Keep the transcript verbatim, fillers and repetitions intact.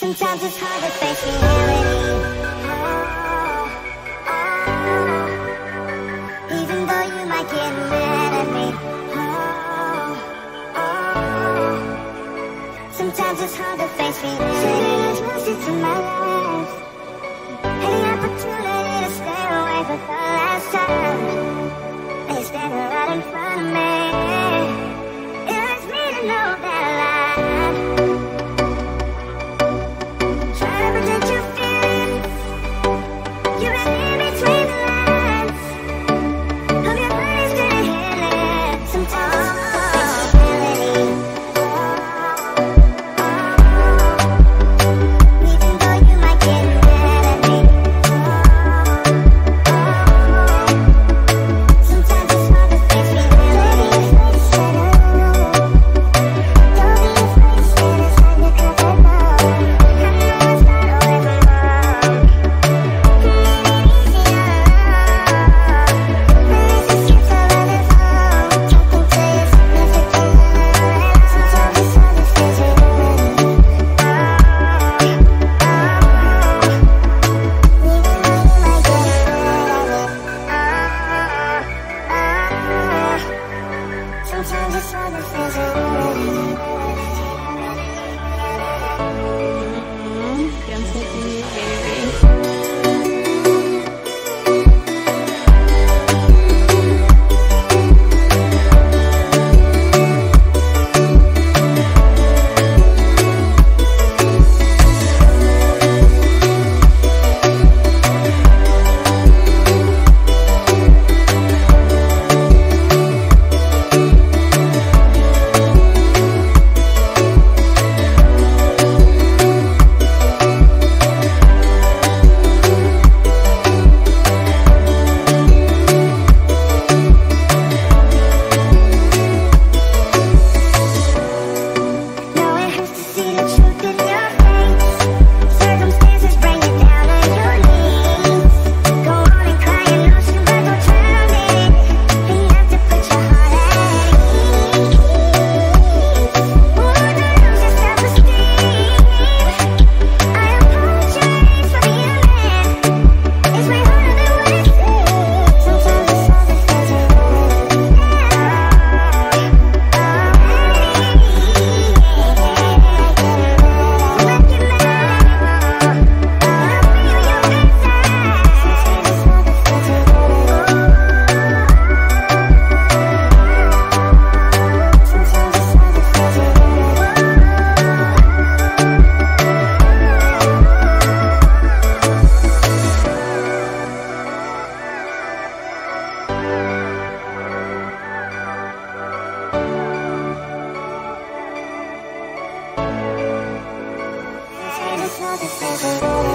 Sometimes it's hard to face reality. Sometimes it's hard to face me. Change my sister, my life. Any opportunity to stay away for the last time. They stand right in front of me. It hurts me to know that I lied. Try to protect your feelings. You're in between the lines. Hope your body's gonna handle it. Sometimes. All the things